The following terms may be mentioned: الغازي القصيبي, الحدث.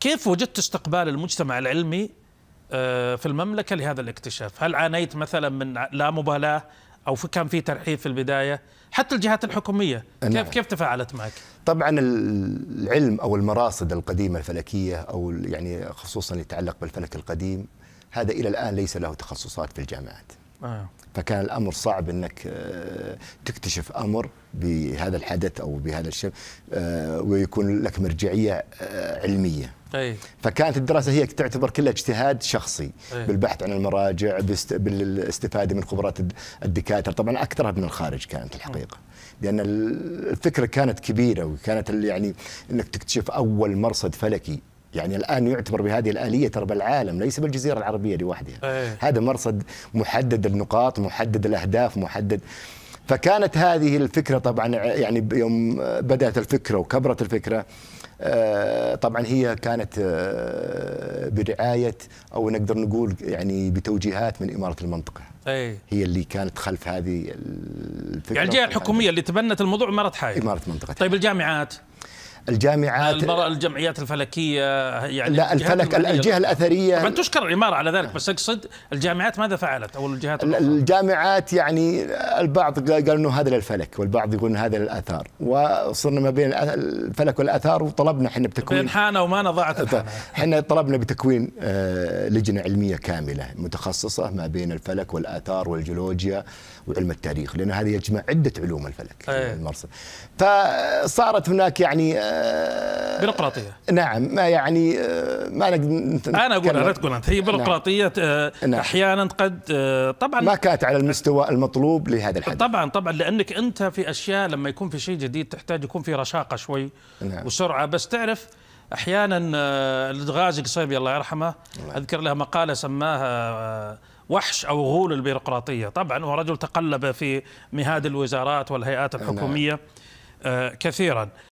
كيف وجدت استقبال المجتمع العلمي في المملكة لهذا الاكتشاف؟ هل عانيت مثلا من لا مبالاة أو كان في ترحيب في البداية؟ حتى الجهات الحكومية كيف تفاعلت معك؟ طبعا العلم أو المراصد القديمة الفلكية أو يعني خصوصا يتعلق بالفلك القديم هذا إلى الآن ليس له تخصصات في الجامعات. فكان الأمر صعب أنك تكتشف أمر بهذا الحدث أو بهذا الشيء ويكون لك مرجعية علمية. فكانت الدراسة هي تعتبر كلها اجتهاد شخصي بالبحث عن المراجع، بالاستفادة من خبرات الدكاترة، طبعا أكثرها من الخارج كانت الحقيقة، لأن الفكرة كانت كبيرة وكانت يعني أنك تكتشف أول مرصد فلكي. يعني الآن يعتبر بهذه الآلية ترى بالعالم، ليس بالجزيرة العربية لوحدها. هذا مرصد محدد النقاط، محدد الأهداف، محدد. فكانت هذه الفكرة طبعا يعني يوم بدأت الفكرة وكبرت الفكرة طبعا هي كانت برعاية أو نقدر نقول يعني بتوجيهات من إمارة المنطقة. هي اللي كانت خلف هذه الفكرة، يعني الجهة الحكومية اللي تبنت الموضوع إمارة حائل. إمارة منطقة. طيب الجامعات الجمعيات الفلكيه، يعني لا الفلك الجهه الاثريه طبعا تشكر الاماره على ذلك، بس اقصد الجامعات ماذا فعلت او الجهات الجامعات؟ يعني البعض قال انه هذا للفلك والبعض يقول هذا للاثار، وصرنا ما بين الفلك والاثار وطلبنا احنا بتكوين بين حانه وما نضعت. احنا طلبنا بتكوين لجنه علميه كامله متخصصه ما بين الفلك والاثار والجيولوجيا وعلم التاريخ، لان هذا يجمع عده علوم الفلك المرصد. فصارت هناك يعني بيروقراطية. نعم، ما يعني ما نقدر أنا أقول لا تقول أنت هي بيروقراطية. نعم. أحيانا قد طبعا ما كانت على المستوى المطلوب لهذا الحدث. طبعا لأنك أنت في أشياء لما يكون في شيء جديد تحتاج يكون في رشاقة شوي. نعم. وسرعة. بس تعرف أحيانا الغازي القصيبي الله يرحمه أذكر له مقالة سماها وحش أو غول البيروقراطية. طبعا هو رجل تقلب في مهاد الوزارات والهيئات الحكومية. نعم. كثيرا.